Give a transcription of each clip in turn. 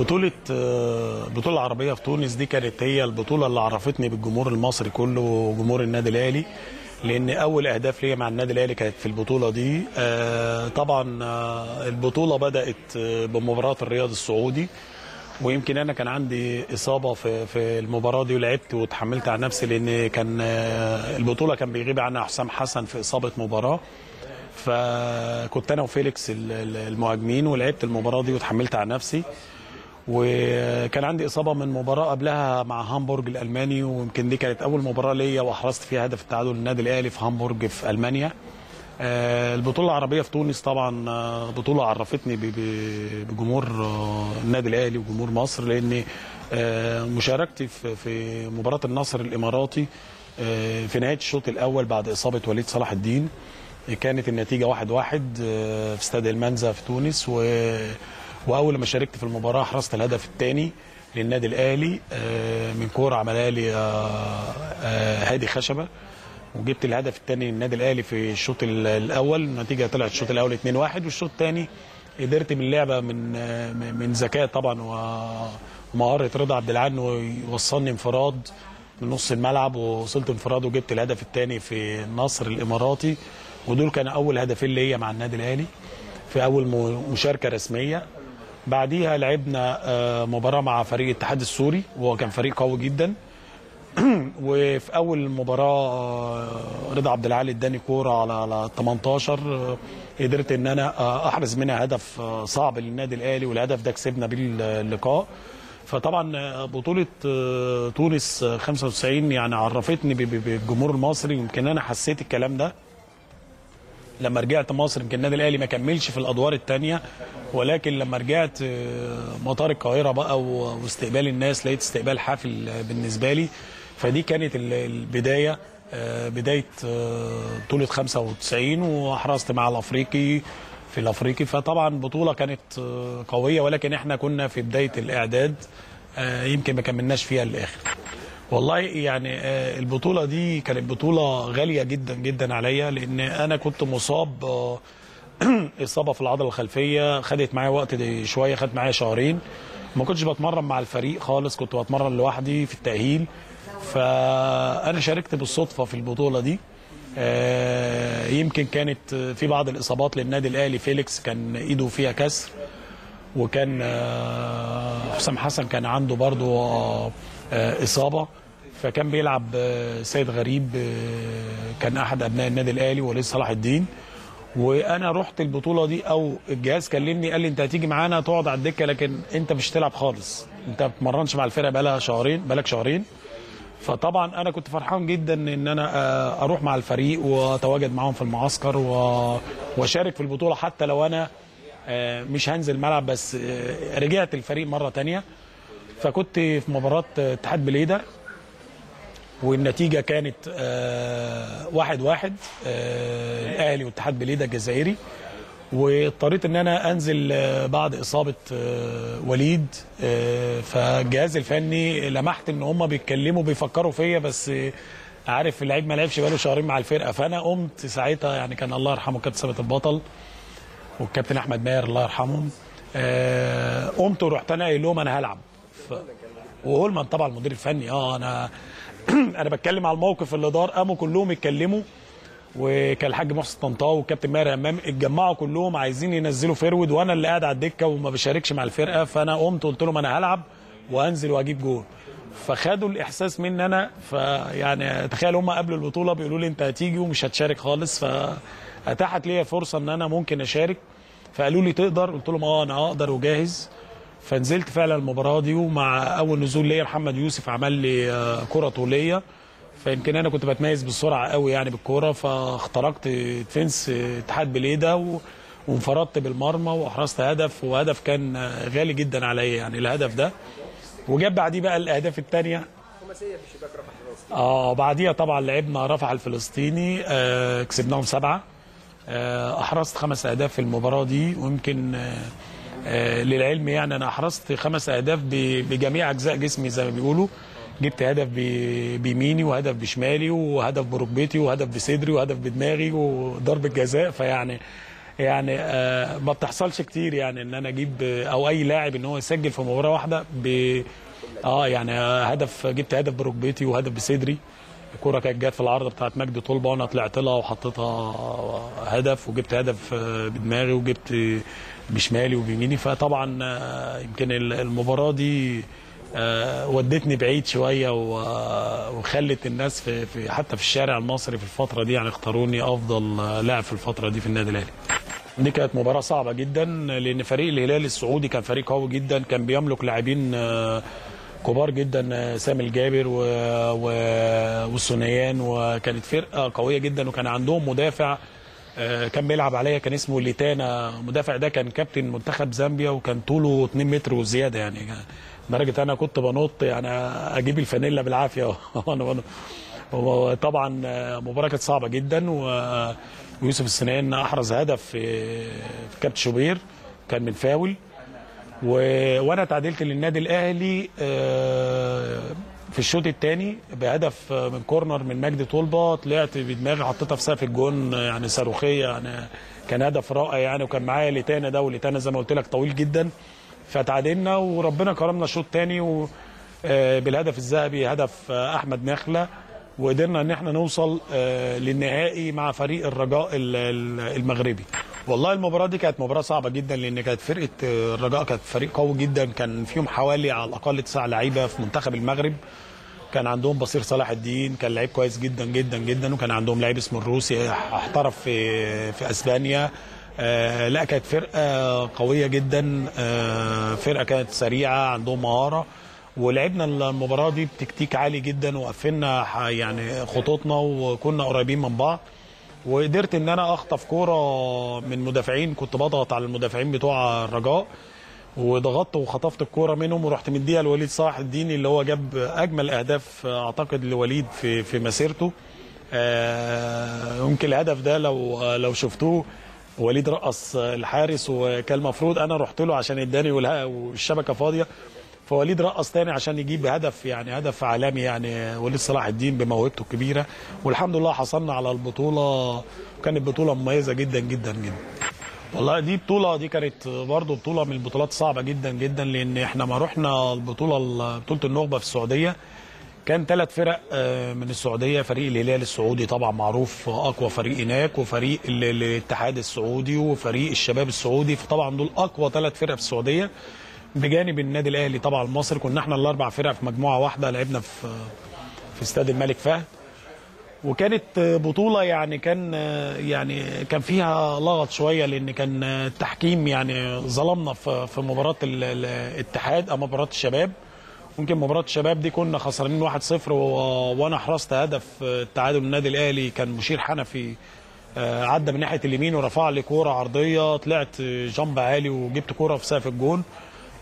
بطولة عربية في تونس دي كانت هي البطولة اللي عرفتني بالجمهور المصري كله وجمهور النادي الأهلي، لأن أول أهداف ليا مع النادي الأهلي كانت في البطولة دي. طبعا البطولة بدأت بمباراة الرياض السعودي، ويمكن أنا كان عندي إصابة في المباراة دي ولعبت وتحملت على نفسي، لأن كان البطولة كان بيغيب عنها حسام حسن في إصابة مباراة، فكنت أنا وفيليكس المهاجمين ولعبت المباراة دي وتحملت على نفسي. وكان عندي إصابة من مباراة قبلها مع هامبورج الألماني، ويمكن دي كانت أول مباراة ليا وأحرزت فيها هدف التعادل للنادي الأهلي في هامبورج في ألمانيا. البطولة العربية في تونس طبعا بطولة عرفتني بجمهور النادي الأهلي وجمهور مصر، لأن مشاركتي في مباراة النصر الإماراتي في نهاية الشوط الأول بعد إصابة وليد صلاح الدين كانت النتيجة 1-1 في استاد المنزة في تونس، وأول ما شاركت في المباراة حرزت الهدف الثاني للنادي الأهلي من كورة عملها لي هادي خشبة، وجبت الهدف الثاني للنادي الأهلي في الشوط الأول. النتيجة طلعت الشوط الأول 2-1، والشوط الثاني قدرت باللعبة من ذكاء طبعا ومهارة رضا عبد العال ووصلني انفراد من نص الملعب، ووصلت انفراد وجبت الهدف الثاني في النصر الإماراتي. ودول كانوا أول هدفين ليا مع النادي الأهلي في أول مشاركة رسمية. بعديها لعبنا مباراة مع فريق الاتحاد السوري، وهو كان فريق قوي جدا، وفي أول مباراة رضا عبد العال اداني كورة على 18 قدرت إن أنا أحرز منها هدف صعب للنادي الأهلي، والهدف ده كسبنا بيه اللقاء. فطبعا بطولة تونس 95 يعني عرفتني بالجمهور المصري، ويمكن أنا حسيت الكلام ده لما رجعت مصر. يمكن النادي الاهلي ما كملش في الادوار الثانيه، ولكن لما رجعت مطار القاهره بقى واستقبال الناس لقيت استقبال حافل بالنسبه لي، فدي كانت البدايه، بدايه بطوله 95، واحرزت مع الافريقي في الافريقي. فطبعا بطوله كانت قويه، ولكن احنا كنا في بدايه الاعداد يمكن ما كملناش فيها للاخر. والله يعني البطولة دي كانت بطولة غالية جدا جدا عليا، لأن أنا كنت مصاب إصابة في العضلة الخلفية، خدت معايا وقت شوية، خدت معايا شهرين، ما كنتش بتمرن مع الفريق خالص، كنت بتمرن لوحدي في التأهيل. فأنا شاركت بالصدفة في البطولة دي. يمكن كانت في بعض الإصابات للنادي الأهلي، فيليكس كان إيده فيها كسر، وكان حسام حسن كان عنده برضو إصابة، فكان بيلعب سيد غريب كان أحد أبناء النادي الأهلي وليد صلاح الدين. وأنا رحت البطولة دي، أو الجهاز كلمني قال لي أنت هتيجي معانا تقعد على الدكة، لكن أنت مش تلعب خالص، أنت ما بتمرنش مع الفرقة بقالك شهرين. فطبعا أنا كنت فرحان جدا إن أنا أروح مع الفريق وأتواجد معهم في المعسكر وأشارك في البطولة، حتى لو أنا مش هنزل ملعب، بس رجعت الفريق مرة تانية. فكنت في مباراة اتحاد بليدر، والنتيجة كانت 1-1 الأهلي واتحاد بليدر الجزائري، واضطريت ان انا انزل بعد إصابة وليد. فالجهاز الفني لمحت ان هم بيتكلموا بيفكروا فيا، بس عارف اللاعب ما لعبش بقاله شهرين مع الفرقة. فانا قمت ساعتها، يعني كان الله يرحمه كابتن ثابت البطل والكابتن احمد ماهر الله يرحمهم، قمت ورحت انا قايل لهم انا هلعب. وهولمان طبعا المدير الفني، انا بتكلم على الموقف اللي دار. قاموا كلهم اتكلموا، وكان الحاج محسن طنطاوي والكابتن ماهر همام اتجمعوا كلهم عايزين ينزلوا فيرود، وانا اللي قاعد على الدكه وما بشاركش مع الفرقه. فانا قمت قلت لهم انا هلعب وانزل واجيب جول، فخدوا الاحساس مني انا. فيعني تخيل هم قبل البطوله بيقولوا لي انت هتيجي ومش هتشارك خالص، فاتاحت ليا فرصه ان انا ممكن اشارك. فقالوا لي تقدر؟ قلت لهم انا اقدر وجاهز. فنزلت فعلا المباراه دي، ومع اول نزول ليا محمد يوسف عمل لي كره طوليه، فيمكن انا كنت بتميز بالسرعه قوي يعني بالكوره، فاخترقت ديفنس اتحاد بليده وانفردت بالمرمى واحرزت هدف، وهدف كان غالي جدا عليا يعني الهدف ده. وجاب بعديه بقى الاهداف الثانيه خماسيه في شباك رفح الفلسطيني. بعديها طبعا لعبنا رفح الفلسطيني، كسبناهم 7، احرزت 5 أهداف في المباراه دي. ويمكن للعلم يعني انا احرزت 5 أهداف بجميع اجزاء جسمي زي ما بيقولوا. جبت هدف بيميني، وهدف بشمالي، وهدف بركبتي، وهدف بصدري، وهدف بدماغي، وضربه جزاء. فيعني يعني ما بتحصلش كتير، يعني ان انا اجيب او اي لاعب ان هو يسجل في مباراه واحده ب يعني هدف، جبت هدف بركبتي وهدف بصدري، الكوره كانت جت في العارضه بتاعت مجدي طلبه وانا طلعت لها وحطيتها هدف، وجبت هدف بدماغي وجبت بشمالي وبيميني. فطبعا يمكن المباراه دي ودتني بعيد شويه وخلت الناس في حتى في الشارع المصري في الفتره دي يعني اختاروني افضل لاعب في الفتره دي في النادي الاهلي. دي كانت مباراه صعبه جدا لان فريق الهلال السعودي كان فريق قوي جدا، كان بيملك لاعبين كبار جدا، سامي الجابر والسنيان، وكانت فرقه قويه جدا، وكان عندهم مدافع كان بيلعب عليا كان اسمه ليتانا. المدافع ده كان كابتن منتخب زامبيا وكان طوله 2 متر وزياده، يعني لدرجه انا كنت بنط يعني اجيب الفانيلا بالعافيه وانا بنط. وطبعا مباراه كانت صعبه جدا، ويوسف السنان احرز هدف في كابتن شوبير كان من فاول، وانا تعادلت للنادي الاهلي في الشوط الثاني بهدف من كورنر من مجدي طلبه، طلعت بدماغي حطيتها في سقف الجون، يعني صاروخيه، يعني كان هدف رائع يعني، وكان معايا ليتانا ده، وليتانا زي ما قلت لك طويل جدا. فتعادلنا وربنا كرمنا الشوط الثاني بالهدف الذهبي، هدف احمد نخله، وقدرنا ان احنا نوصل للنهائي مع فريق الرجاء المغربي. والله المباراه دي كانت مباراه صعبه جدا لان كانت فرقه الرجاء كانت فريق قوي جدا، كان فيهم حوالي على الاقل 9 لعيبه في منتخب المغرب، كان عندهم بصير صلاح الدين كان لعيب كويس جدا جدا جدا، وكان عندهم لعيب اسمه الروسي احترف في اسبانيا. لا كانت فرقه قويه جدا، فرقه كانت سريعه عندهم مهاره، ولعبنا المباراه دي بتكتيك عالي جدا، وقفلنا يعني خطوطنا وكنا قريبين من بعض، وقدرت ان انا اخطف كوره من مدافعين، كنت بضغط على المدافعين بتوع الرجاء وضغطت وخطفت الكوره منهم ورحت مديها لوليد صلاح الدين اللي هو جاب اجمل اهداف اعتقد لوليد في مسيرته. يمكن الهدف ده لو شفتوه وليد رقص الحارس، وكان المفروض انا رحت له عشان اداني والشبكه فاضيه، فوليد رقص تاني عشان يجيب هدف، يعني هدف عالمي يعني وليد صلاح الدين بموهبته الكبيره، والحمد لله حصلنا على البطوله، وكانت بطوله مميزه جدا جدا جدا. والله دي كانت برضه بطوله من البطولات الصعبه جدا جدا، لان احنا ما رحنا بطوله النخبه في السعوديه، كان 3 فرق من السعوديه، فريق الهلال السعودي طبعا معروف اقوى فريق هناك، وفريق الاتحاد السعودي، وفريق الشباب السعودي، فطبعا دول اقوى 3 فرق في السعوديه، بجانب النادي الاهلي طبعا المصري. كنا احنا الاربع فرق في مجموعه واحده، لعبنا في استاد الملك فهد، وكانت بطوله يعني كان فيها لغط شويه لان كان التحكيم يعني ظلمنا في مباراه الاتحاد أو مباراه الشباب. ممكن مباراه الشباب دي كنا خسرانين 1-0 وانا حرزت هدف التعادل للنادي الاهلي، كان مشير حنفي عدى من ناحيه اليمين ورفع لي كوره عرضيه، طلعت جامب عالي وجبت كوره في سقف الجون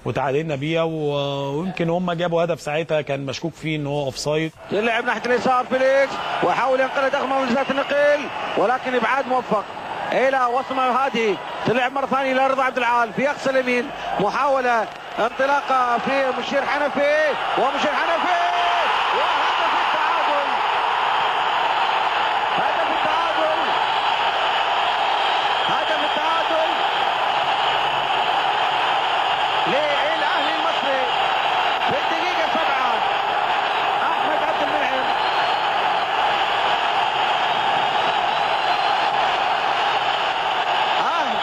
وتعادلنا بيها، ويمكن هم جابوا هدف ساعتها كان مشكوك فيه ان هو اوفسايد. يلعب ناحيه اليسار فيليكس وحاول ينقل ضخمه من جهه النقيل، ولكن ابعاد موفق الى وصمه هادي، تلعب مره ثانيه الى رضا عبد العال في اقصى اليمين، محاوله انطلاقه في مشير حنفي، ومشير حنفي وهدف التعادل، هدف التعادل، هدف التعادل للاهلي المصري في الدقيقه 7، احمد عبد المنعم. احمد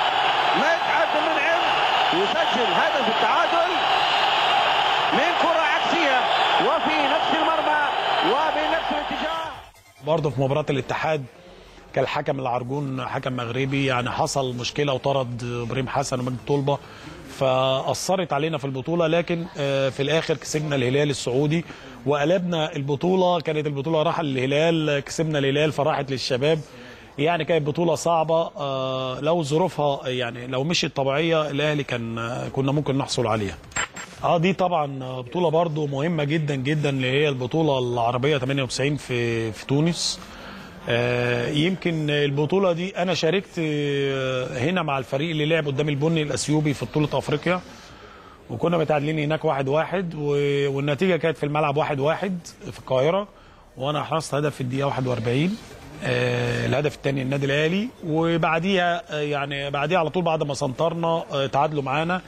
عبد المنعم يسجل هدف التعادل من كرة عكسية وفي نفس المرمى وبنفس الاتجاه. برضه في مباراة الاتحاد كان الحكم العرجون حكم مغربي، يعني حصل مشكلة وطرد ابراهيم حسن ومجدي طلبة، فأثرت علينا في البطولة، لكن في الآخر كسبنا الهلال السعودي وقلبنا البطولة. كانت البطولة راحت للهلال، كسبنا الهلال فراحت للشباب، يعني كانت بطولة صعبة لو ظروفها يعني لو مشيت طبيعية الأهلي كنا ممكن نحصل عليها. دي طبعا بطولة برضو مهمة جدا جدا اللي هي البطولة العربية 98 في تونس. يمكن البطولة دي أنا شاركت هنا مع الفريق اللي لعب قدام البني الأثيوبي في بطولة أفريقيا، وكنا متعادلين هناك 1-1 والنتيجة كانت في الملعب 1-1 في القاهرة، وانا حصلت هدف في الدقيقه 41. الهدف الثاني النادي الاهلي، وبعديها يعني بعديها على طول بعد ما سنطرنا تعادلوا معانا.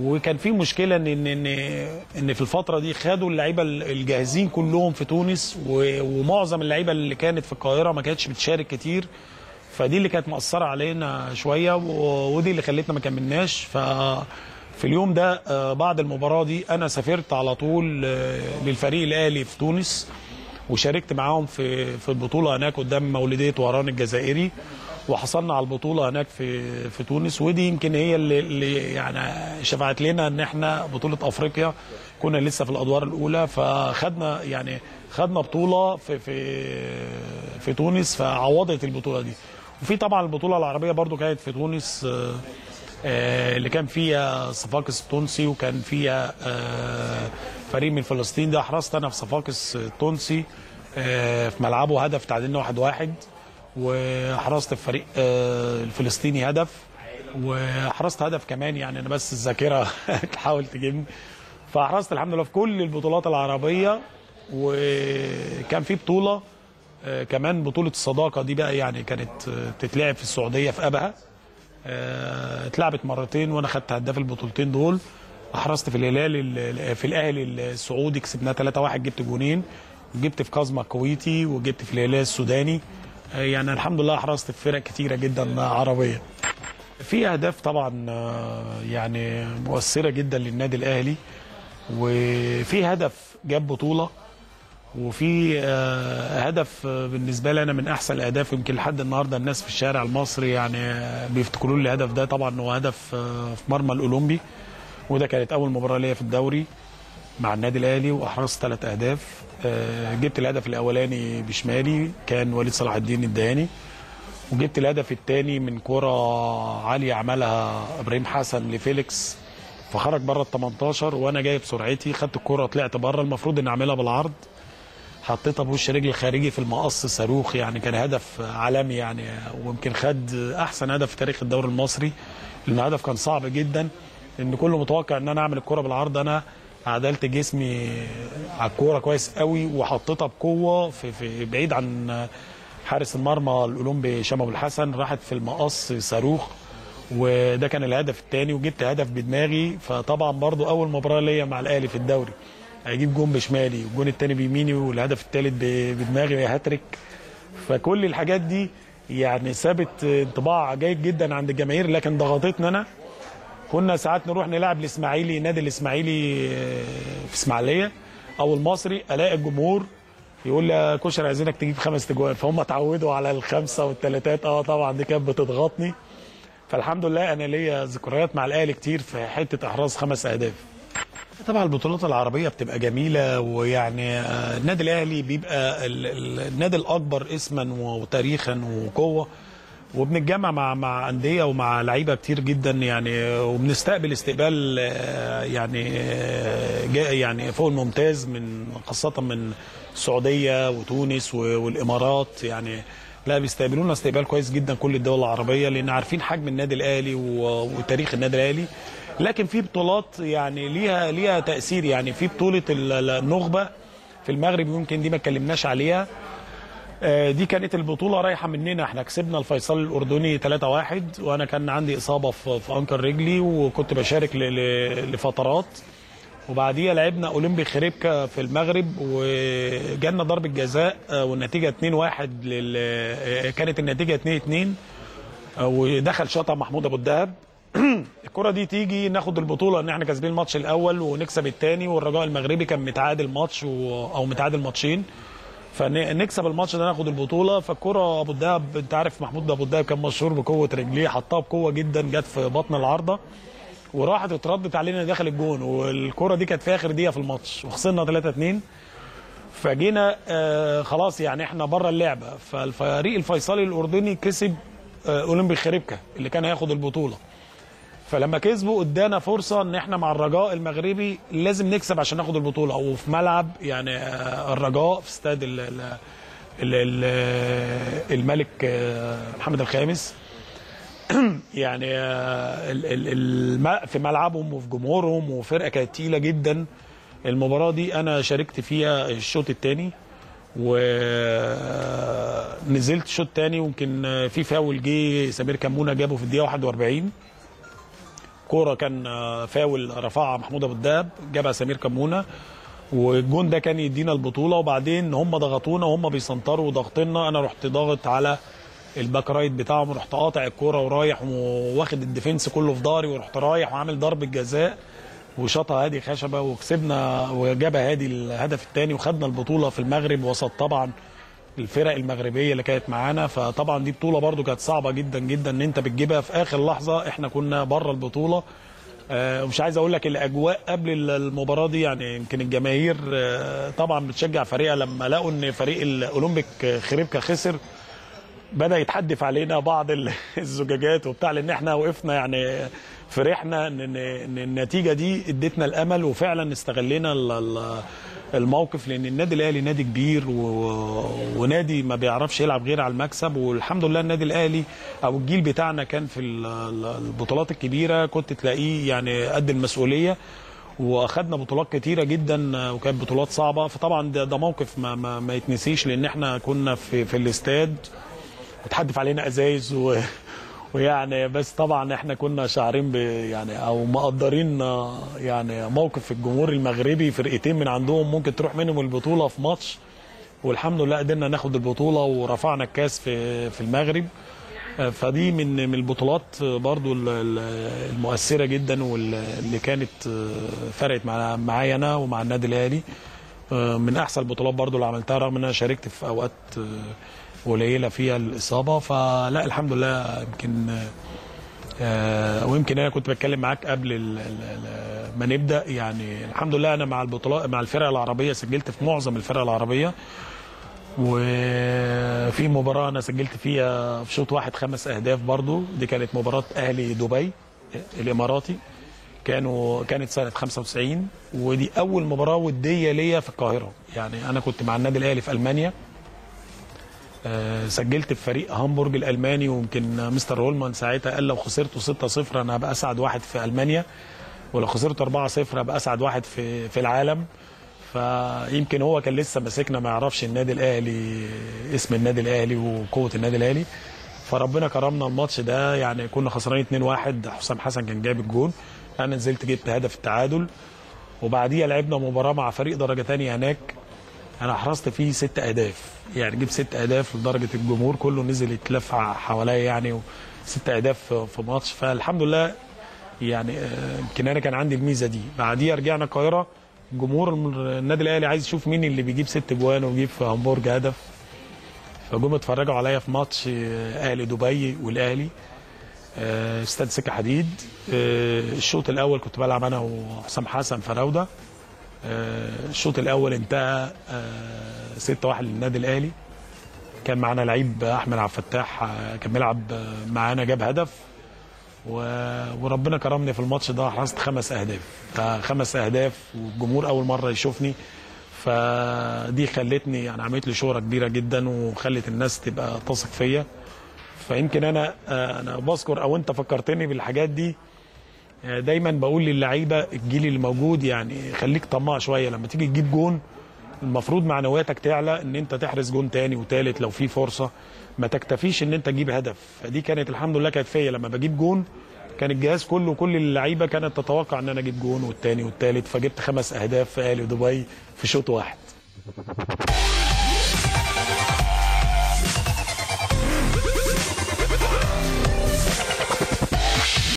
وكان في مشكله ان في الفتره دي خدوا اللعيبه الجاهزين كلهم في تونس، ومعظم اللعيبه اللي كانت في القاهره ما كانتش بتشارك كتير، فدي اللي كانت مأثره علينا شويه، ودي اللي خلتنا ما كملناش. ففي اليوم ده بعد المباراه دي انا سافرت على طول للفريق الاهلي في تونس، وشاركت معاهم في البطوله هناك قدام مولوديه وهران الجزائري، وحصلنا على البطوله هناك في تونس. ودي يمكن هي اللي يعني شفعت لنا ان احنا بطوله افريقيا كنا لسه في الادوار الاولى، فخدنا يعني خدنا بطوله في تونس فعوضت البطوله دي. وفي طبعا البطوله العربيه برضو كانت في تونس، اللي كان فيها صفاقس التونسي، وكان فيها فريق من فلسطين. ده حرصت انا في صفاقس التونسي في ملعبه هدف تعادلنا 1-1، وحرصت في فريق الفلسطيني هدف، وحرصت هدف كمان يعني انا بس الذاكره تحاول تجيبني. فحرصت الحمد لله في كل البطولات العربيه، وكان في بطوله كمان بطوله الصداقه دي بقى يعني كانت بتتلعب في السعوديه في ابها، اتلعبت مرتين وانا خدت هداف البطولتين دول. حرصت في الهلال في الاهلي السعودي كسبناه 3-1، جبت جونين، وجبت في كازما الكويتي، وجبت في الهلال السوداني. يعني الحمد لله حرصت في فرق كتيره جدا عربيه. في اهداف طبعا يعني مؤثره جدا للنادي الاهلي، وفي هدف جاب بطوله، وفي هدف بالنسبه لي انا من احسن الاهداف، يمكن لحد النهارده الناس في الشارع المصري يعني بيفتكروا لي الهدف ده. طبعا هو هدف في مرمى الاولمبي، وده كانت اول مباراه ليا في الدوري مع النادي الاهلي، واحرزت 3 اهداف. جبت الهدف الاولاني بشمالي كان وليد صلاح الدين الدهاني، وجبت الهدف الثاني من كره عاليه عملها ابراهيم حسن لفيليكس فخرج بره ال18، وانا جاي بسرعتي خدت الكره طلعت بره، المفروض ان اعملها بالعرض، حطيتها بوش رجل خارجي في المقص صاروخ. يعني كان هدف عالمي يعني، ويمكن خد احسن هدف في تاريخ الدوري المصري، لان الهدف كان صعب جدا، لان كله متوقع ان انا اعمل الكره بالعرض. انا عدلت جسمي على الكوره كويس قوي، وحطيتها بقوه في بعيد عن حارس المرمى الاولمبي شام ابو الحسن، راحت في المقص صاروخ، وده كان الهدف الثاني. وجبت هدف بدماغي، فطبعا برضو اول مباراه ليا مع الاهلي في الدوري، اجيب جون بشمالي والجون الثاني بيميني والهدف الثالث بدماغي هاتريك. فكل الحاجات دي يعني سابت انطباع جيد جدا عند الجماهير، لكن ضغطتنا انا. كنا ساعات نروح نلعب الاسماعيلي، نادي الاسماعيلي في اسماعيليه او المصري، الاقي الجمهور يقول لي كشري عايزينك تجيب 5 تجوان، فهم اتعودوا على ال5 وال3. طبعا دي كانت بتضغطني. فالحمد لله انا ليا ذكريات مع الاهلي كتير في حته احراز 5 اهداف. طبعا البطولات العربيه بتبقى جميله، ويعني النادي الاهلي بيبقى النادي الاكبر اسما وتاريخا وقوه، وبنتجمع مع انديه ومع لعيبه كتير جدا يعني، وبنستقبل استقبال يعني فوق الممتاز، من خاصه من السعوديه وتونس والامارات. يعني لا بيستقبلونا استقبال كويس جدا كل الدول العربيه، لان عارفين حجم النادي الاهلي وتاريخ النادي الاهلي. لكن في بطولات يعني ليها تاثير، يعني في بطوله النخبه في المغرب يمكن دي ما اتكلمناش عليها. دي كانت البطوله رايحه مننا، احنا كسبنا الفيصل الاردني 3-1، وانا كان عندي اصابه في انكر رجلي، وكنت بشارك لفترات. وبعديها لعبنا اولمبي خريبكا في المغرب، وجالنا ضربه جزاء، والنتيجه 2-1 كانت النتيجه 2-2، ودخل شاطها محمود ابو الدهب. الكره دي تيجي ناخد البطوله، ان احنا كاسبين الماتش الاول ونكسب الثاني، والرجاء المغربي كان متعادل ماتش او متعادل ماتشين، فنكسب الماتش ده ناخد البطوله. فالكره ابو الدهب، انت عارف محمود ابو الدهب كان مشهور بقوه رجليه، حطها بقوه جدا، جت في بطن العارضه وراحت اتردت علينا داخل الجون. والكره دي كانت في اخر دقيقه في الماتش، وخسرنا 3-2. فجينا خلاص يعني احنا بره اللعبه. فالفريق الفيصلي الاردني كسب اولمبي خريبكا اللي كان هياخد البطوله، فلما كسبوا ادانا فرصه ان احنا مع الرجاء المغربي لازم نكسب عشان ناخد البطوله، وفي ملعب يعني الرجاء في استاد الملك محمد الخامس، يعني في ملعبهم وفي جمهورهم، وفرقه كانت تقيله جدا. المباراه دي انا شاركت فيها الشوط الثاني، ونزلت شوط تاني ويمكن في فاول جه سمير كمونه جابه في الدقيقه 41. كوره كان فاول رفعها محمود ابو الدهب جابها سمير كمونه، والجون ده كان يدينا البطوله. وبعدين هم ضغطونا وهم بيسنطروا وضاغطينا، انا رحت ضاغط على الباك رايت بتاعهم، رحت قاطع الكوره ورايح واخد الديفنس كله في ضهري، ورحت رايح وعامل ضربه جزاء وشاطها هادي خشبه وكسبنا، وجابها هادي الهدف الثاني وخدنا البطوله في المغرب وسط طبعا الفرق المغربيه اللي كانت معانا. فطبعا دي بطوله برده كانت صعبه جدا جدا ان انت بتجيبها في اخر لحظه، احنا كنا بره البطوله. ومش عايز اقول لك الاجواء قبل المباراه دي، يعني يمكن الجماهير طبعا بتشجع فريقها، لما لقوا ان فريق الاولمبيك خريبكا خسر بدا يتحدف علينا بعض الزجاجات وبتاع، لان احنا وقفنا يعني فرحنا ان النتيجه دي ادتنا الامل، وفعلا استغلينا الموقف، لان النادي الاهلي نادي كبير ونادي ما بيعرفش يلعب غير على المكسب. والحمد لله النادي الاهلي او الجيل بتاعنا كان في البطولات الكبيره كنت تلاقيه يعني قد المسؤوليه، واخدنا بطولات كتيره جدا وكانت بطولات صعبه. فطبعا ده موقف ما يتنسيش، لان احنا كنا في الاستاد وتحدف علينا ازايز ويعني بس طبعا احنا كنا شاعرين يعني او مقدرين يعني موقف الجمهور المغربي، فرقتين من عندهم ممكن تروح منهم البطوله في ماتش، والحمد لله قدرنا ناخد البطوله ورفعنا الكاس في المغرب. فدي من البطولات برضو المؤثره جدا واللي كانت فرقت معايا انا ومع النادي الاهلي، من احسن البطولات برضو اللي عملتها رغم ان انا شاركت في اوقات قليله فيها الاصابه. فلا الحمد لله، يمكن ويمكن انا كنت بتكلم معاك قبل ما نبدا، يعني الحمد لله انا مع البطولات مع الفرق العربيه سجلت في معظم الفرق العربيه، وفي مباراه انا سجلت فيها في شوط واحد 5 اهداف برضو، دي كانت مباراه اهلي دبي الاماراتي، كانت سنه 95، ودي اول مباراه وديه ليا في القاهره. يعني انا كنت مع النادي الاهلي في المانيا، سجلت في فريق هامبورج الالماني، ويمكن مستر هولمان ساعتها قال لو خسرته 6-0 انا هبقى اسعد واحد في المانيا، ولو خسرته 4-0 هبقى اسعد واحد في العالم. فيمكن هو كان لسه ماسكنا، ما يعرفش النادي الاهلي اسم النادي الاهلي وقوه النادي الاهلي. فربنا كرمنا الماتش ده، يعني كنا خسرانين 2-1، حسام حسن كان جايب الجون، انا نزلت جبت هدف التعادل، وبعديها لعبنا مباراه مع فريق درجه ثانيه هناك، انا حرزت فيه 6 اهداف، يعني جبت 6 اهداف لدرجه الجمهور كله نزل يتلف حواليا، يعني 6 اهداف في ماتش. فالحمد لله يعني يمكن انا كان عندي الميزه دي. بعديها رجعنا القاهره، جمهور النادي الاهلي عايز يشوف مين اللي بيجيب 6 جوان ويجيب في هامبورج هدف، فجم اتفرجوا عليا في ماتش اهلي دبي والاهلي استاد سكه حديد. الشوط الاول كنت بلعب انا وحسام حسن فراوده، الشوط الاول انتهى 6-1 للنادي الاهلي، كان معانا لعيب احمد عبد الفتاح كان بيلعب معانا جاب هدف، وربنا كرمني في الماتش ده حصلت 5 اهداف 5 اهداف، والجمهور اول مره يشوفني، فدي خلتني يعني عملت لي شهره كبيره جدا وخلت الناس تبقى تثق فيا. فيمكن انا بذكر او انت فكرتني بالحاجات دي، دايما بقول للعيبه الجيل اللي موجود يعني خليك طماع شويه، لما تيجي تجيب جون المفروض معنوياتك تعلى ان انت تحرز جون تاني وتالت لو في فرصه، ما تكتفيش ان انت تجيب هدف. فدي كانت الحمد لله كانت فيا، لما بجيب جون كان الجهاز كله وكل اللعيبه كانت تتوقع ان انا اجيب جون والتاني والتالت، فجبت 5 اهداف في اهلي دبي في شوط واحد.